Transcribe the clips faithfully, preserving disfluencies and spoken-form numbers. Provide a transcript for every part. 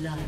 blood.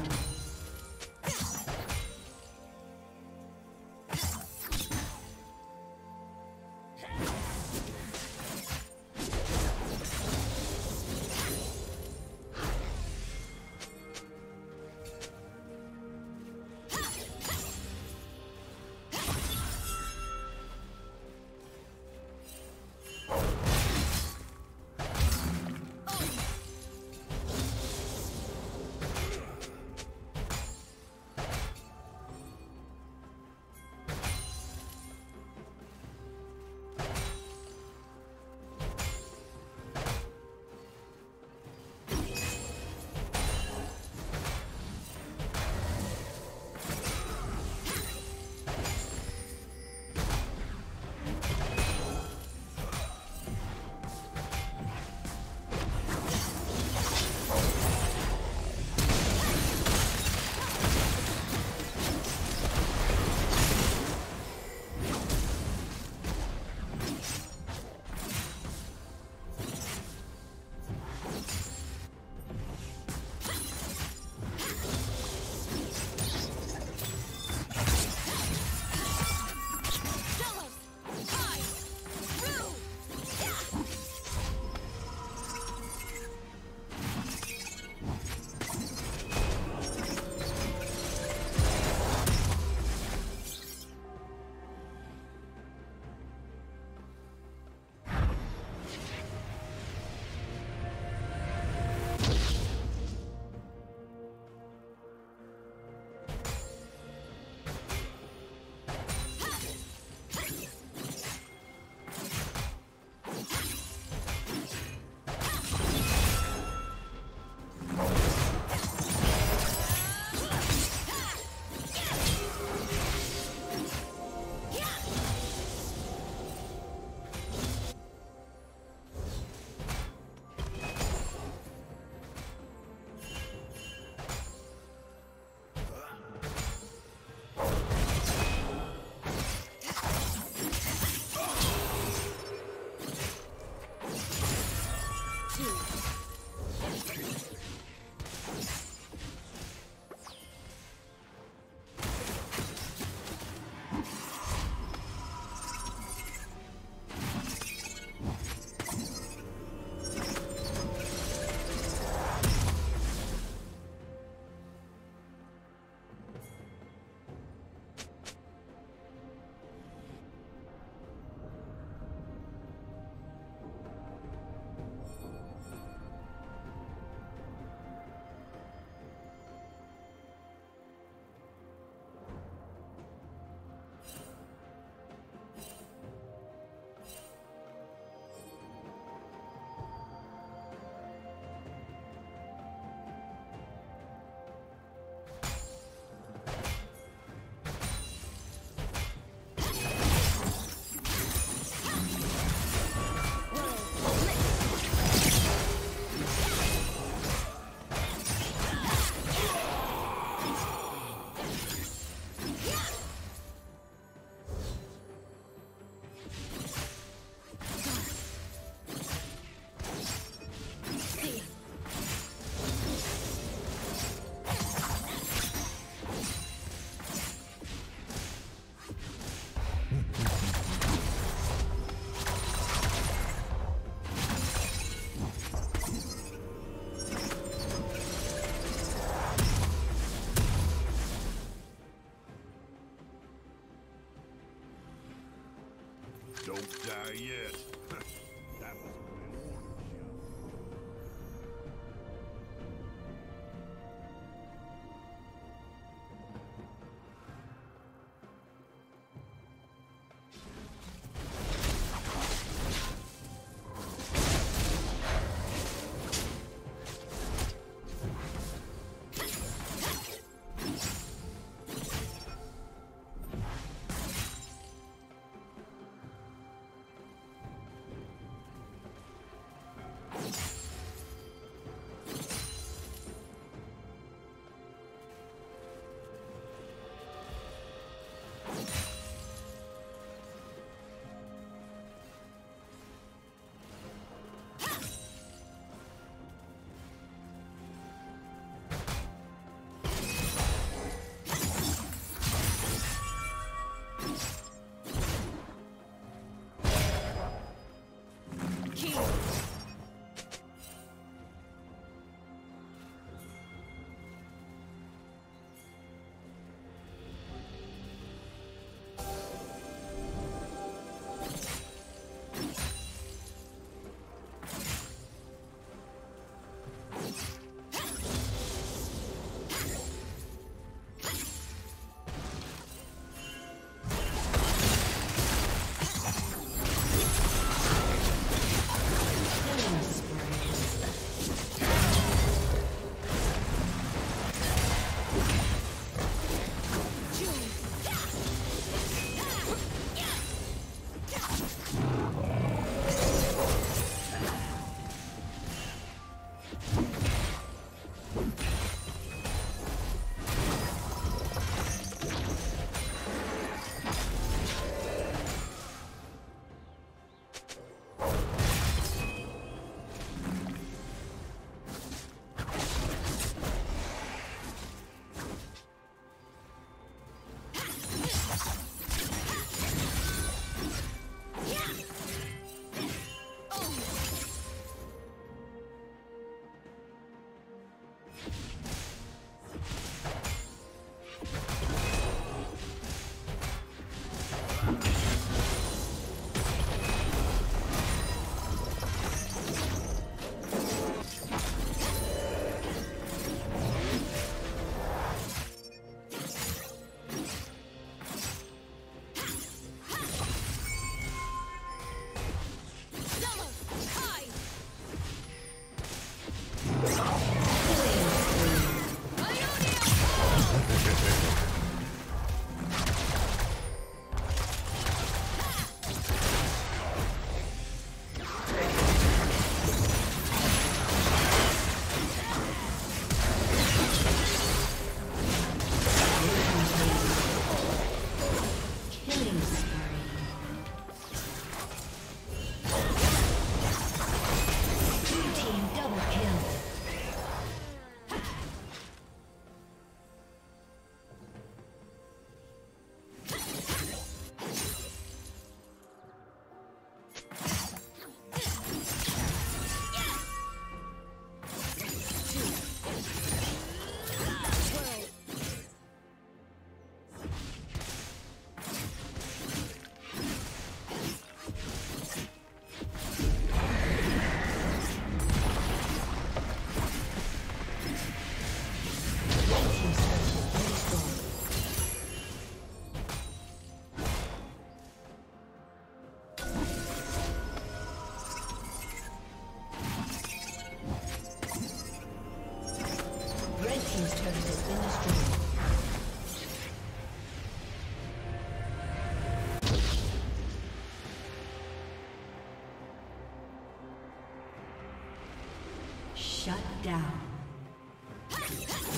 Shut down.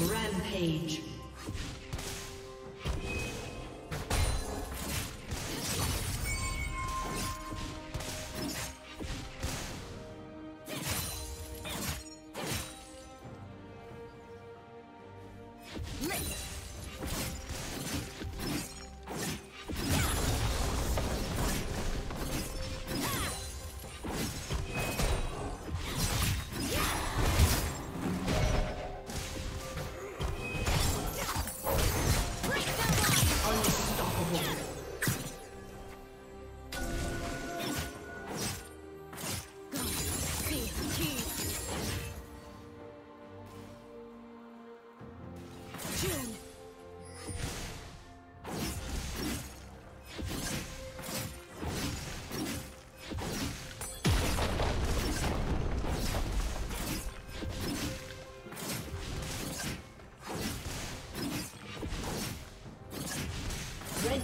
Rampage.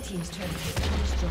Team's turn to destroy.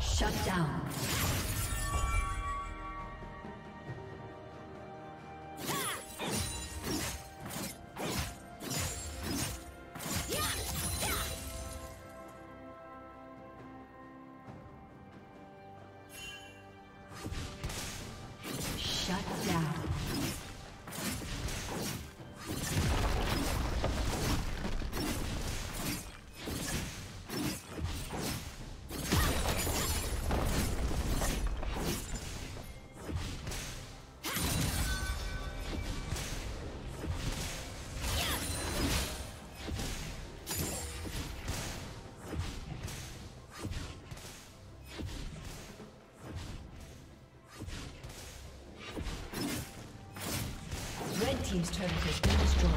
Shut down. team's turret has been destroyed.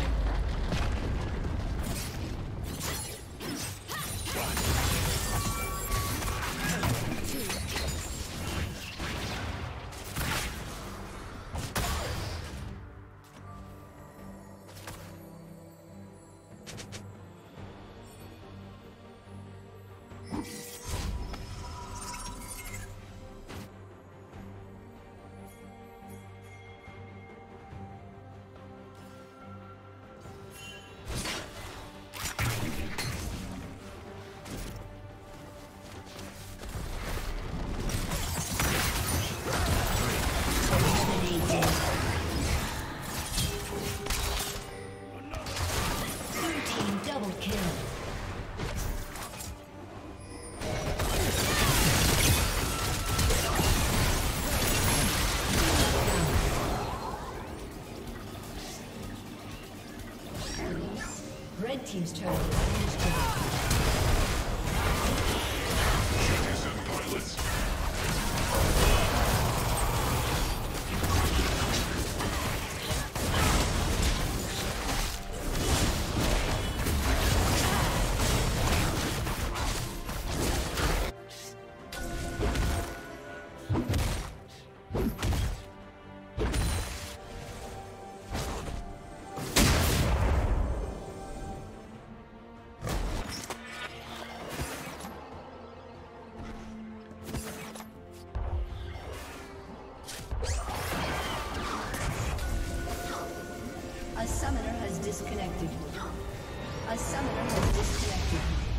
Team's turn. A summoner has disconnected. A summoner has disconnected.